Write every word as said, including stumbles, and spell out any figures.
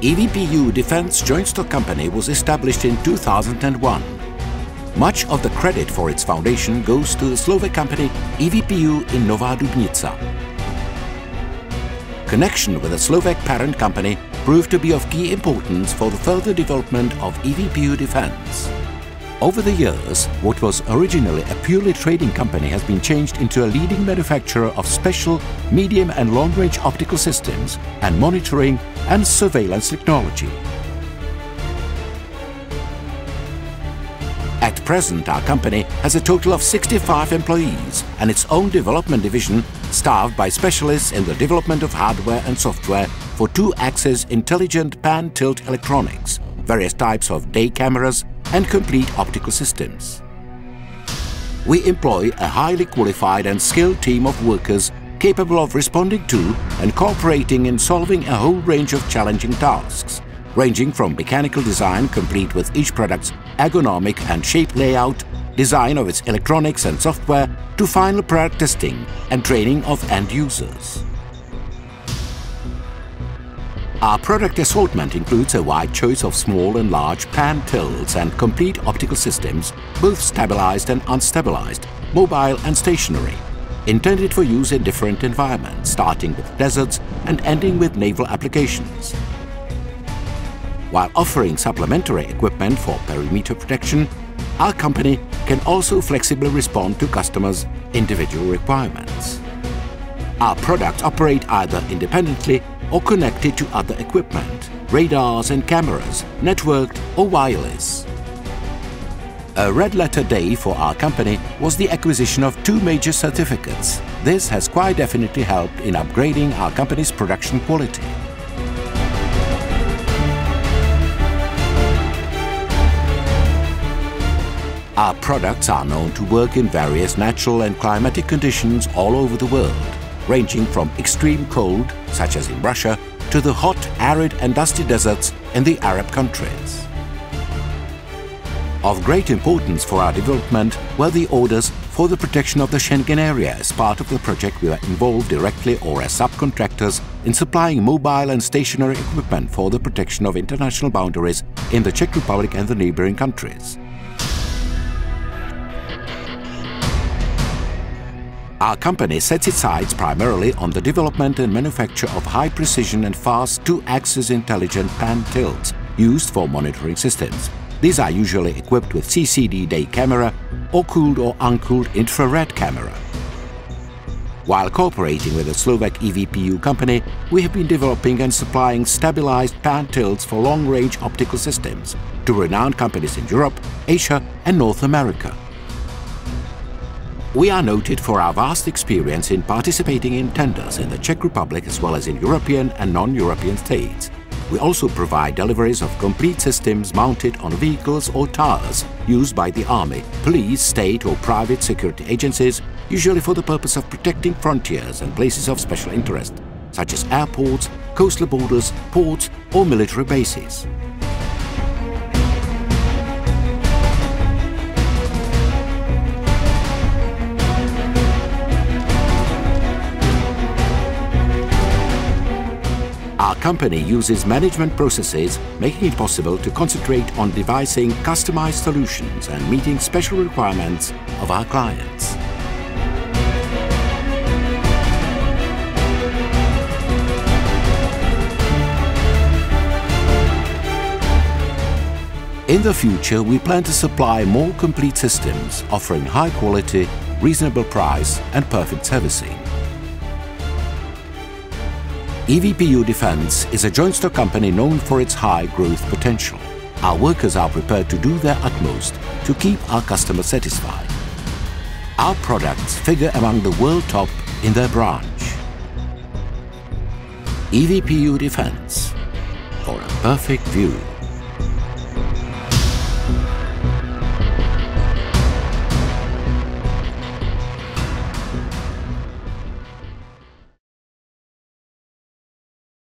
E V P U Defence Joint Stock Company was established in two thousand one. Much of the credit for its foundation goes to the Slovak company E V P U in Nová Dubnica. Connection with the Slovak parent company proved to be of key importance for the further development of E V P U Defence. Over the years, what was originally a purely trading company has been changed into a leading manufacturer of special, medium and long-range optical systems and monitoring and surveillance technology. At present, our company has a total of sixty-five employees and its own development division staffed by specialists in the development of hardware and software for two-axis intelligent pan-tilt electronics, various types of day cameras, and complete optical systems. We employ a highly qualified and skilled team of workers capable of responding to and cooperating in solving a whole range of challenging tasks, ranging from mechanical design complete with each product's ergonomic and shape layout, design of its electronics and software, to final product testing and training of end users. Our product assortment includes a wide choice of small and large pan tilts and complete optical systems, both stabilized and unstabilized, mobile and stationary, intended for use in different environments, starting with deserts and ending with naval applications. While offering supplementary equipment for perimeter protection, our company can also flexibly respond to customers' individual requirements. Our products operate either independently or connected to other equipment, radars and cameras, networked or wireless. A red letter day for our company was the acquisition of two major certificates. This has quite definitely helped in upgrading our company's production quality. Our products are known to work in various natural and climatic conditions all over the world, ranging from extreme cold, such as in Russia, to the hot, arid and dusty deserts in the Arab countries. Of great importance for our development were the orders for the protection of the Schengen area. As part of the project, we were involved directly or as subcontractors in supplying mobile and stationary equipment for the protection of international boundaries in the Czech Republic and the neighboring countries. Our company sets its sights primarily on the development and manufacture of high-precision and fast two-axis intelligent pan tilts used for monitoring systems. These are usually equipped with C C D day camera or cooled or uncooled infrared camera. While cooperating with the Slovak E V P U company, we have been developing and supplying stabilized pan tilts for long-range optical systems to renowned companies in Europe, Asia and North America. We are noted for our vast experience in participating in tenders in the Czech Republic as well as in European and non-European states. We also provide deliveries of complete systems mounted on vehicles or towers used by the Army, police, state or private security agencies, usually for the purpose of protecting frontiers and places of special interest, such as airports, coastal borders, ports or military bases. Our company uses management processes, making it possible to concentrate on devising customized solutions and meeting special requirements of our clients. In the future, we plan to supply more complete systems, offering high quality, reasonable price, and perfect servicing. E V P U Defence is a joint stock company known for its high growth potential. Our workers are prepared to do their utmost to keep our customers satisfied. Our products figure among the world top in their branch. E V P U Defence, for a perfect view.